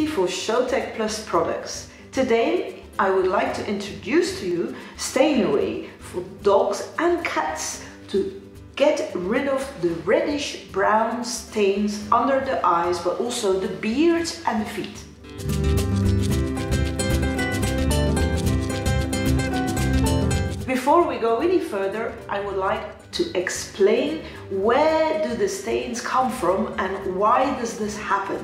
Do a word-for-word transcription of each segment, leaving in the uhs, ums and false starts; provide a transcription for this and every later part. community for Show Tech plus products. Today I would like to introduce to you Stain Away for dogs and cats to get rid of the reddish brown stains under the eyes, but also the beards and the feet. Before we go any further, I would like to explain where do the stains come from and why does this happen.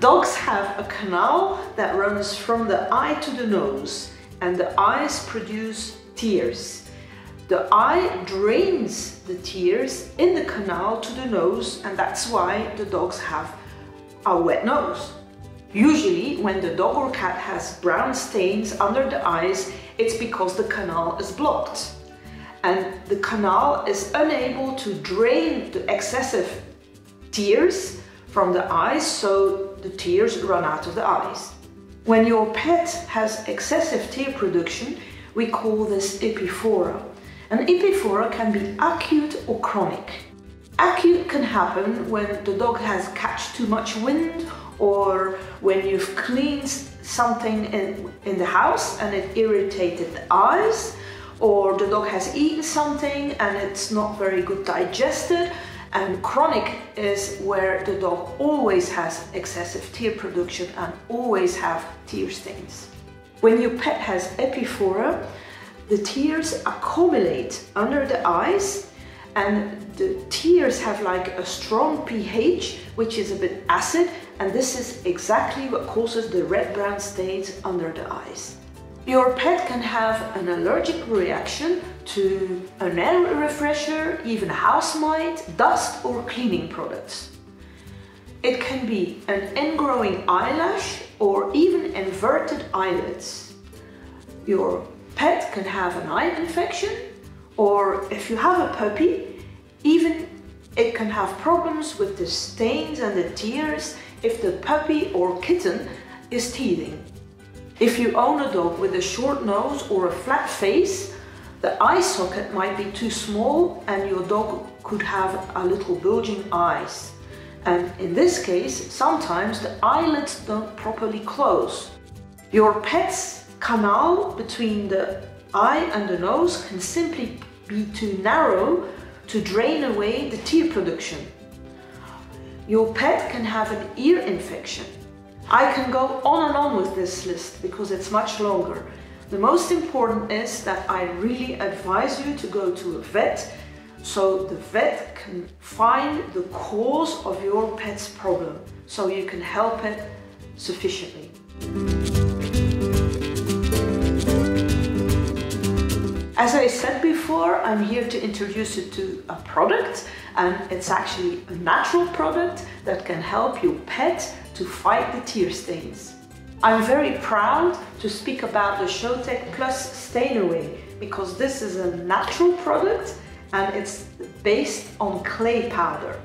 Dogs have a canal that runs from the eye to the nose, and the eyes produce tears. The eye drains the tears in the canal to the nose, and that's why the dogs have a wet nose. Usually, when the dog or cat has brown stains under the eyes, it's because the canal is blocked. And the canal is unable to drain the excessive tears from the eyes, so the tears run out of the eyes. When your pet has excessive tear production, we call this epiphora. An epiphora can be acute or chronic. Acute can happen when the dog has catch too much wind, or when you've cleaned something in, in the house and it irritated the eyes, or the dog has eaten something and it's not very good digested. And chronic is where the dog always has excessive tear production and always have tear stains. When your pet has epiphora, the tears accumulate under the eyes, and the tears have like a strong pH, which is a bit acid, and this is exactly what causes the red-brown stains under the eyes. Your pet can have an allergic reaction to an air refresher, even house mite, dust or cleaning products. It can be an ingrowing eyelash or even inverted eyelids. Your pet can have an eye infection, or if you have a puppy, even it can have problems with the stains and the tears if the puppy or kitten is teething. If you own a dog with a short nose or a flat face, the eye socket might be too small and your dog could have a little bulging eyes. And in this case, sometimes the eyelids don't properly close. Your pet's canal between the eye and the nose can simply be too narrow to drain away the tear production. Your pet can have an ear infection. I can go on and on with this list because it's much longer. The most important is that I really advise you to go to a vet, so the vet can find the cause of your pet's problem, so you can help it sufficiently. As I said before, I'm here to introduce you to a product, and it's actually a natural product that can help your pet to fight the tear stains. I'm very proud to speak about the Show Tech plus Stain Away because this is a natural product and it's based on clay powder.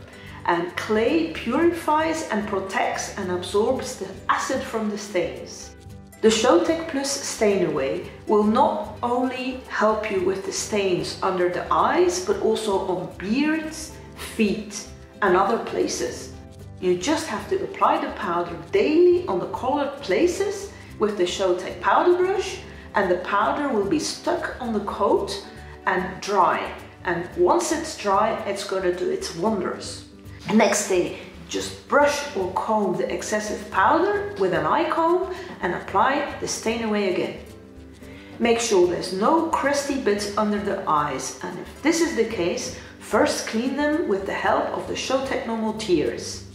And clay purifies and protects and absorbs the acid from the stains. The Show Tech plus Stain Away will not only help you with the stains under the eyes, but also on beards, feet and other places. You just have to apply the powder daily on the colored places with the Show Tech powder brush, and the powder will be stuck on the coat and dry. And once it's dry, it's going to do its wonders. The next day, just brush or comb the excessive powder with an eye comb and apply the Stain Away again. Make sure there's no crusty bits under the eyes, and if this is the case, first clean them with the help of the Show Tech No More Tears.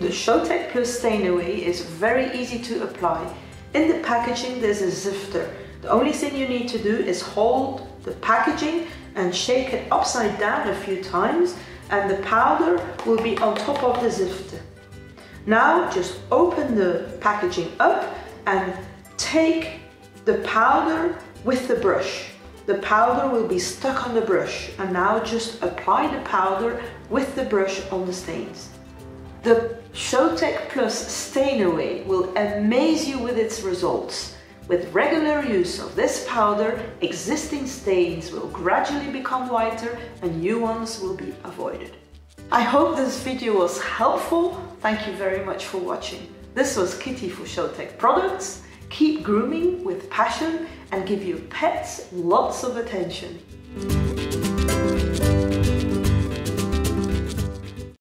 The Show Tech plus Stain Away is very easy to apply. In the packaging there's a zifter. The only thing you need to do is hold the packaging and shake it upside down a few times, and the powder will be on top of the zifter. Now just open the packaging up and take the powder with the brush. The powder will be stuck on the brush, and now just apply the powder with the brush on the stains. The Show Tech plus Stain Away will amaze you with its results. With regular use of this powder, existing stains will gradually become whiter and new ones will be avoided. I hope this video was helpful. Thank you very much for watching. This was Kitty for Show Tech Products. Keep grooming with passion and give your pets lots of attention.